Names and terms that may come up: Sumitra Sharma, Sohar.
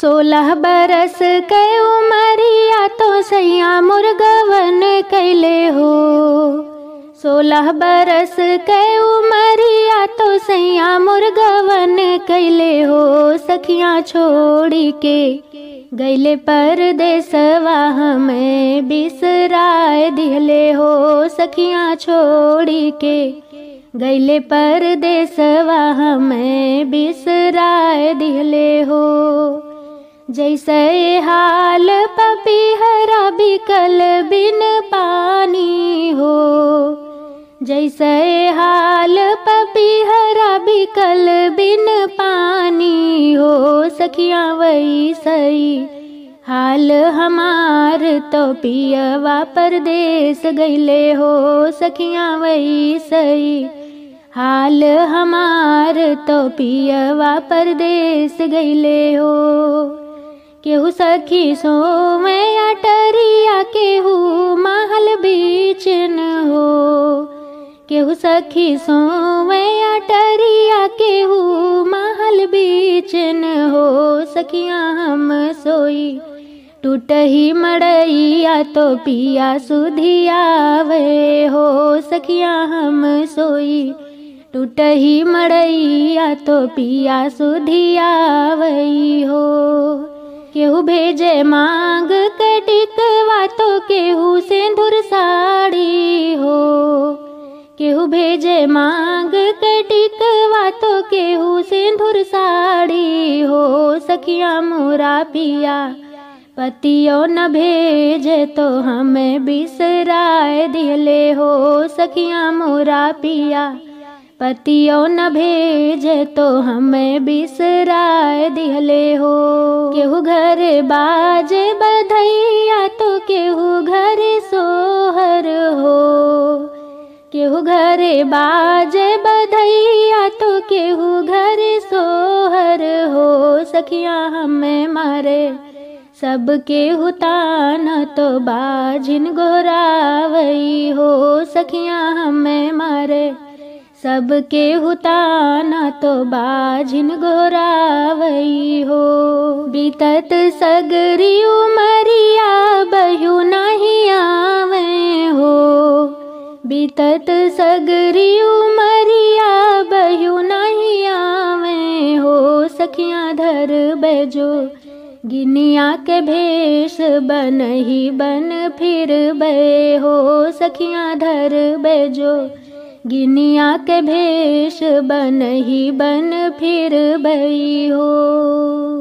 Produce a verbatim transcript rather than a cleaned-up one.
सोलह बरस के उमरिया तो सैया मुर्गवन कैले हो। सोलह बरस के उमरिया तो सैया मुर्गवन कैले हो। सखियाँ छोड़ी के गैले परदेसवा हमें बिसराय दिहले हो। सखियाँ छोड़ी के गैले परदेसवा हमें बिसराय दिहले हो। जैसे हाल पपीहरा बिकल बिन पानी हो। जैसे हाल पपीहरा बिकल बिन पानी हो। सखियाँ वैसई हाल हमार तो पियवा परदेस गैले हो। सखियाँ वैसई हाल हमार तो पियवा परदेस गैले हो। केहू सखी सोवे अटरिया केहू महल बीचन हो। केहू सखी सोवे अटरिया केहू महल बीचन हो। सखियाँ हम सोई टूटही मड़ैया तो पिया सुधियावे हो। सखियाँ हम सोई टूटही मड़ैया तो पिया सुधियावई हो। केहू भेजे मांग के टिकवा तो केहू सिंदूर साड़ी हो। केहू भेजे मांग के टिकवा तो केहू सिंदूर साड़ी हो। सखियाँ मोरा पिया पतियों न भेजे तो हमें बिसराए दिहले हो। सखियाँ मोरा पिया पतियों न भेजे तो हमें बिसराए दिहले हो। केहू घर बाजे बधैया तो केहू घर सोहर हो। केहू घर बाजे बधैया तो केहू घर सोहर हो। सखियाँ हमें मारे सब केहू ताना तो बाजिन गोरावई हो। सखियाँ हमें मारे सब केहू ताना तो बाझिन गोरावई हो। बीतत सगरी उमरिया बहू नहीं आवे हो। बीतत सगरी उमरिया बहू नहीं आवे हो। सखियाँ धर बजो गिनिया के भेष बन ही बन फिर बे हो। सखियाँ धर बजो गिनिया के भेष बन ही बन फिर बई हो।